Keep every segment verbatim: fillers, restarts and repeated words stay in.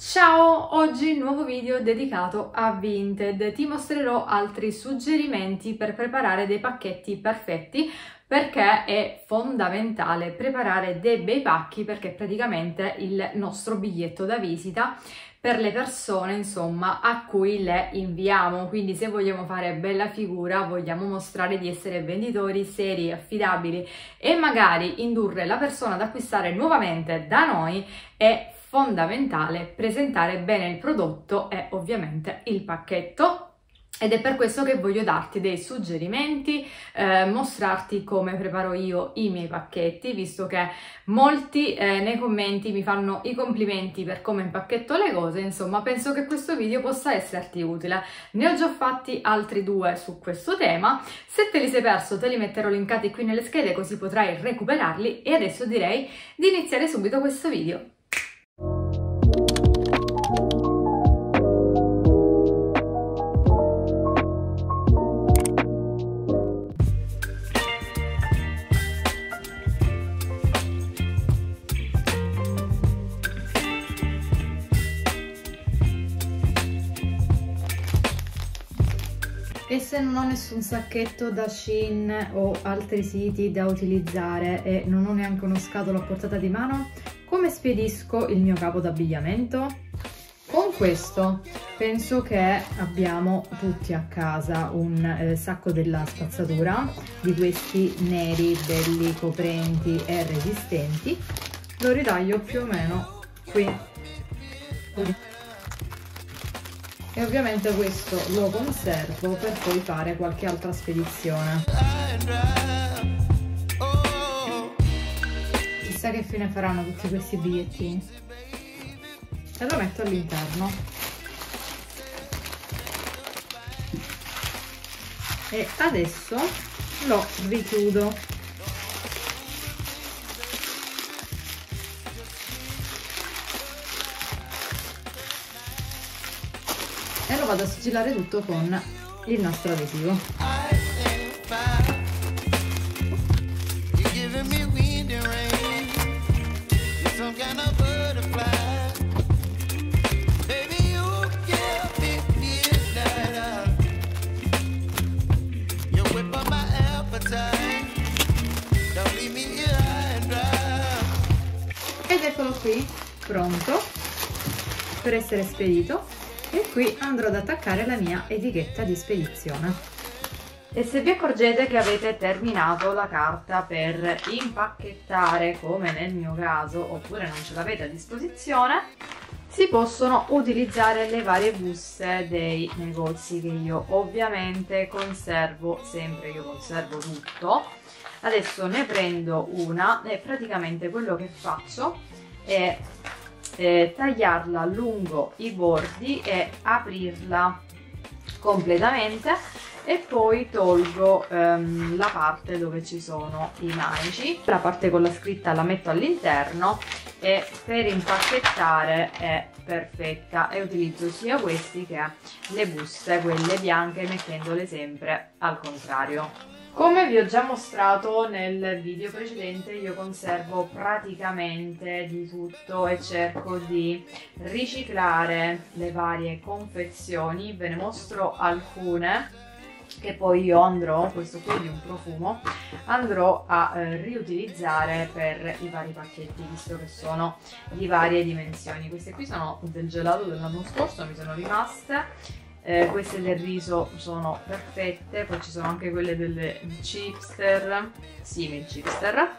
Ciao, oggi nuovo video dedicato a Vinted. Ti mostrerò altri suggerimenti per preparare dei pacchetti perfetti, perché è fondamentale preparare dei bei pacchi, perché praticamente il nostro biglietto da visita per le persone, insomma, a cui le inviamo. Quindi se vogliamo fare bella figura, vogliamo mostrare di essere venditori seri, affidabili e magari indurre la persona ad acquistare nuovamente da noi, è fondamentale presentare bene il prodotto e ovviamente il pacchetto. Ed è per questo che voglio darti dei suggerimenti, eh, mostrarti come preparo io i miei pacchetti, visto che molti eh, nei commenti mi fanno i complimenti per come impacchetto le cose. Insomma, penso che questo video possa esserti utile. Ne ho già fatti altri due su questo tema, se te li sei perso te li metterò linkati qui nelle schede così potrai recuperarli, e adesso direi di iniziare subito questo video. E se non ho nessun sacchetto da Shein o altri siti da utilizzare e non ho neanche uno scatolo a portata di mano, come spedisco il mio capo d'abbigliamento? Con questo penso che abbiamo tutti a casa un eh, sacco della spazzatura, di questi neri, belli, coprenti e resistenti. Lo ritaglio più o meno qui. qui. E ovviamente questo lo conservo per poi fare qualche altra spedizione. Chissà che fine faranno tutti questi bigliettini. E lo metto all'interno. E adesso lo richiudo. E lo vado a sigillare tutto con il nastro adesivo. Ed eccolo qui, pronto per essere spedito. E qui andrò ad attaccare la mia etichetta di spedizione. E se vi accorgete che avete terminato la carta per impacchettare, come nel mio caso, oppure non ce l'avete a disposizione, si possono utilizzare le varie buste dei negozi che io ovviamente conservo sempre. Io conservo tutto. Adesso ne prendo una e praticamente quello che faccio è Eh, tagliarla lungo i bordi e aprirla completamente, e poi tolgo ehm, la parte dove ci sono i manici, la parte con la scritta la metto all'interno, e per impacchettare è perfetta. E utilizzo sia questi che le buste, quelle bianche, mettendole sempre al contrario. Come vi ho già mostrato nel video precedente, io conservo praticamente di tutto e cerco di riciclare le varie confezioni. Ve ne mostro alcune che poi io andrò, questo qui è di un profumo, andrò a eh, riutilizzare per i vari pacchetti, visto che sono di varie dimensioni. Queste qui sono del gelato dell'anno scorso, mi sono rimaste. Eh, queste del riso sono perfette, poi ci sono anche quelle delle chipster, simil chipster,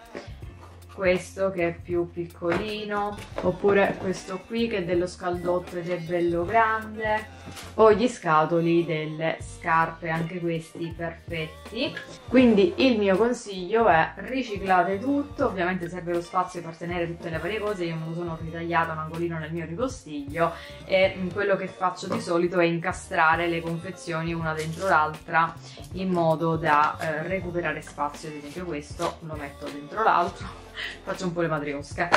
questo che è più piccolino, oppure questo qui che è dello scaldotto ed è bello grande, o gli scatoli delle scarpe, anche questi perfetti. Quindi il mio consiglio è: riciclate tutto. Ovviamente serve lo spazio per tenere tutte le varie cose. Io me lo sono ritagliata un angolino nel mio ripostiglio, e quello che faccio di solito è incastrare le confezioni una dentro l'altra in modo da eh, recuperare spazio. Ad esempio questo lo metto dentro l'altro, faccio un po' le matriosche.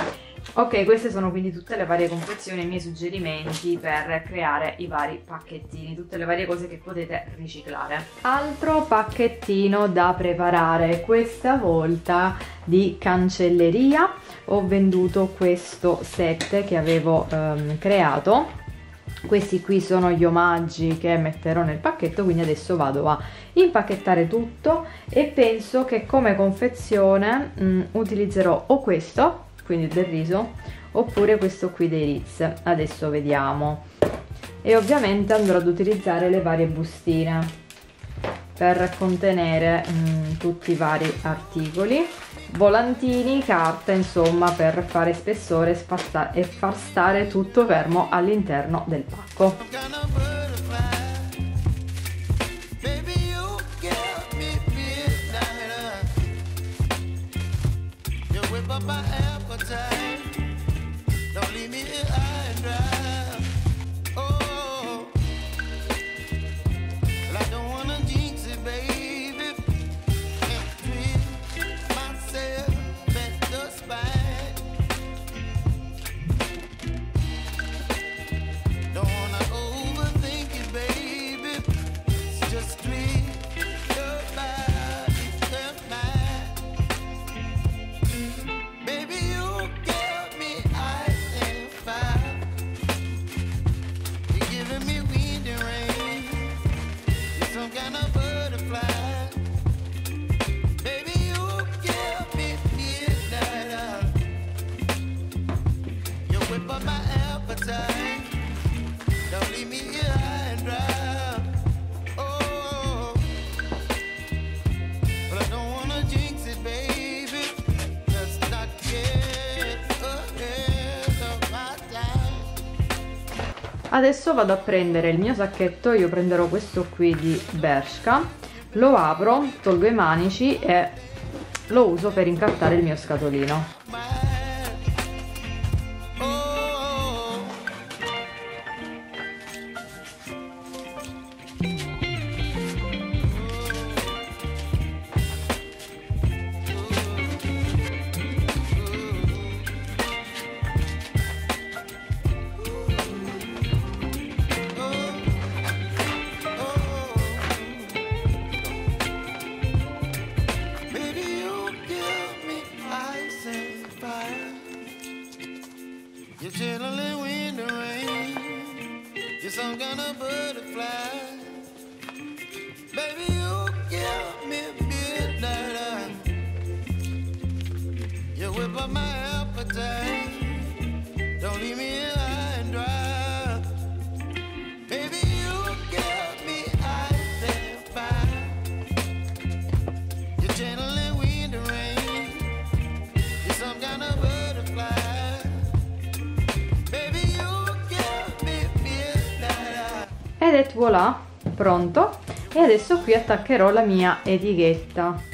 Ok, queste sono quindi tutte le varie confezioni e i miei suggerimenti per creare i vari pacchettini, tutte le varie cose che potete riciclare. Altro pacchettino da preparare, questa volta di cancelleria. Ho venduto questo set che avevo ehm, creato. Questi qui sono gli omaggi che metterò nel pacchetto, quindi adesso vado a impacchettare tutto e penso che come confezione mh, utilizzerò o questo, quindi del riso, oppure questo qui dei Ritz, adesso vediamo. E ovviamente andrò ad utilizzare le varie bustine per contenere mh, tutti i vari articoli, volantini, carta, insomma, per fare spessore e far stare tutto fermo all'interno del pacco. Adesso vado a prendere il mio sacchetto, io prenderò questo qui di Bershka, lo apro, tolgo i manici e lo uso per incartare il mio scatolino. Ed è voilà, pronto. E adesso qui attaccherò la mia etichetta.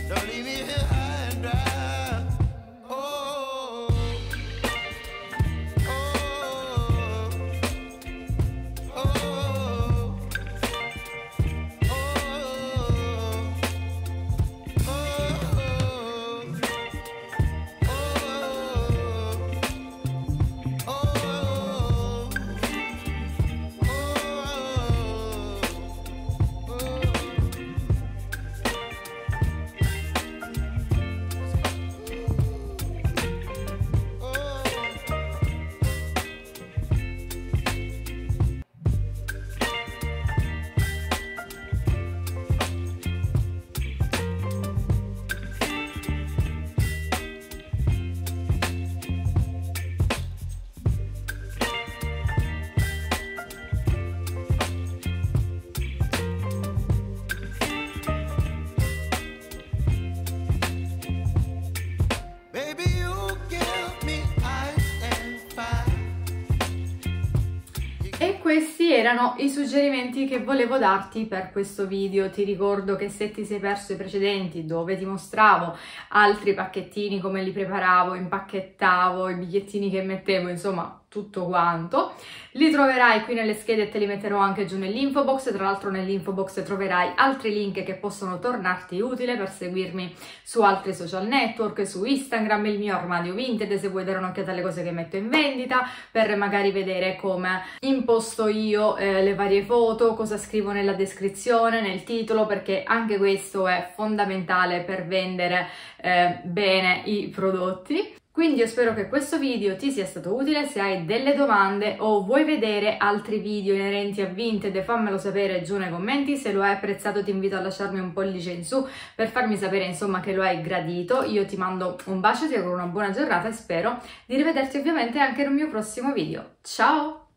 Questi erano i suggerimenti che volevo darti per questo video. Ti ricordo che se ti sei perso i precedenti, dove ti mostravo altri pacchettini, come li preparavo, impacchettavo, i bigliettini che mettevo, insomma tutto quanto. Li troverai qui nelle schede e te li metterò anche giù nell'info box. Tra l'altro nell'info box troverai altri link che possono tornarti utile per seguirmi su altri social network, su Instagram, il mio armadio Vinted se vuoi dare un'occhiata alle cose che metto in vendita, per magari vedere come imposto io eh, le varie foto, cosa scrivo nella descrizione, nel titolo, perché anche questo è fondamentale per vendere eh, bene i prodotti. Quindi io spero che questo video ti sia stato utile. Se hai delle domande o vuoi vedere altri video inerenti a Vinted, fammelo sapere giù nei commenti. Se lo hai apprezzato ti invito a lasciarmi un pollice in su per farmi sapere insomma che lo hai gradito. Io ti mando un bacio, ti auguro una buona giornata e spero di rivederti ovviamente anche nel mio prossimo video. Ciao!